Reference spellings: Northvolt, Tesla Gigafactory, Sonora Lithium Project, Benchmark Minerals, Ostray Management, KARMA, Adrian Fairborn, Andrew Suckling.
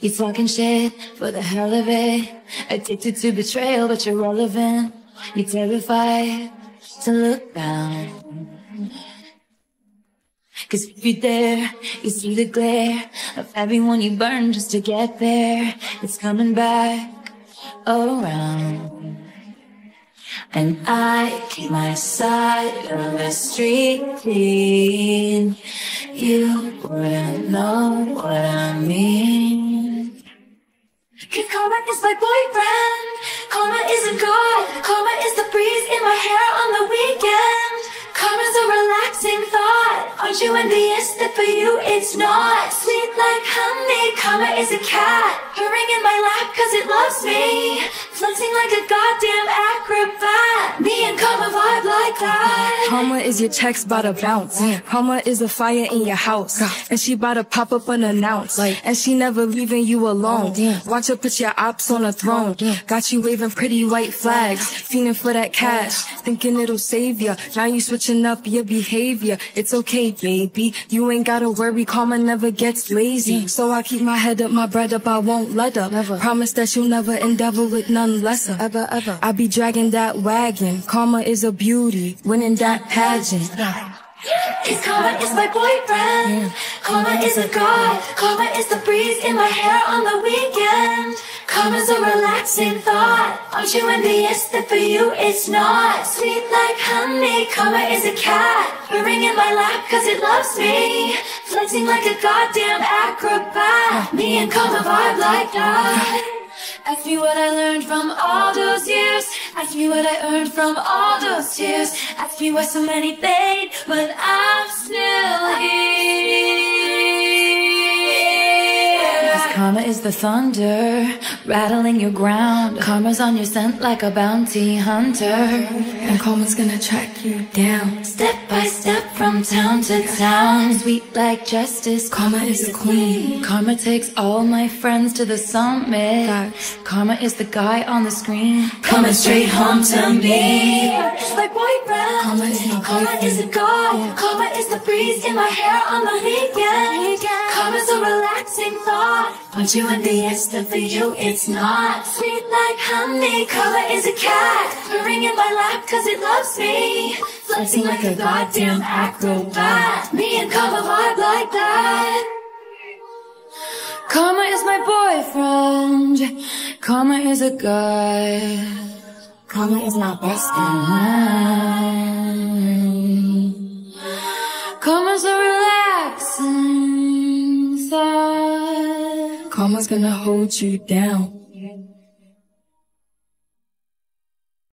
You talking shit for the hell of it, addicted to betrayal, but you're relevant. You're terrified to look down, cause if you're there, you see the glare of everyone you burn just to get there. It's coming back around. And I keep my side of the street clean. You wouldn't know what I mean. Cause karma is my boyfriend. Karma isn't God. Karma is the breeze in my hair on the weekend. Karma's a relaxing thought. Aren't you envious that for you it's not? Sweet like honey, karma is a cat. Purring in my lap cause it loves me. Flexing like a goddamn acrobat. Me and karma vibe like that. Karma is your text bout to bounce. Karma is a fire in your house. And she bout to pop up unannounced. And she never leaving you alone. Watch her put your ops on a throne. Got you waving pretty white flags. Fiending for that cash. Thinking it'll save ya. Now you switching up your behavior. It's okay, baby. You ain't gotta worry. Karma never gets lazy. So I keep my head up, my bread up. I won't let up. Never. Promise that you'll never endeavor with none. Lesser. Ever, ever. I be dragging that wagon. Karma is a beauty, winning that pageant. Cause karma is my boyfriend. Karma is a god. Karma is the breeze in my hair on the weekend. Karma's a relaxing thought. Aren't you envious that for you it's not? Sweet like honey, karma is a cat. Purring in my lap cause it loves me. Flexing like a goddamn acrobat. Me and karma vibe like that. Ask me what I learned from all those years. Ask me what I earned from all those tears. Ask me why so many fade, but I'm still here. Cause karma is the thunder, rattling your ground. Karma's on your scent like a bounty hunter. And karma's gonna track you down, step by step from town to town. Sweet like justice, karma is a queen. Karma takes all my friends to the summit. Karma is the guy on the screen. Coming straight home to me. Karma is my boyfriend. Karma is a god. Karma is the breeze in my hair on the weekend. Karma's a relaxing thought. Aren't you envious that for you it's not? Sweet like honey, karma is a cat. Purring in my lap cause it loves me. Flexing like a goddamn acrobat. Me and karma vibe like that. Karma is my boyfriend. Karma is a guy. Karma is my best friend. Karma's a relaxing side. Karma's gonna hold you down.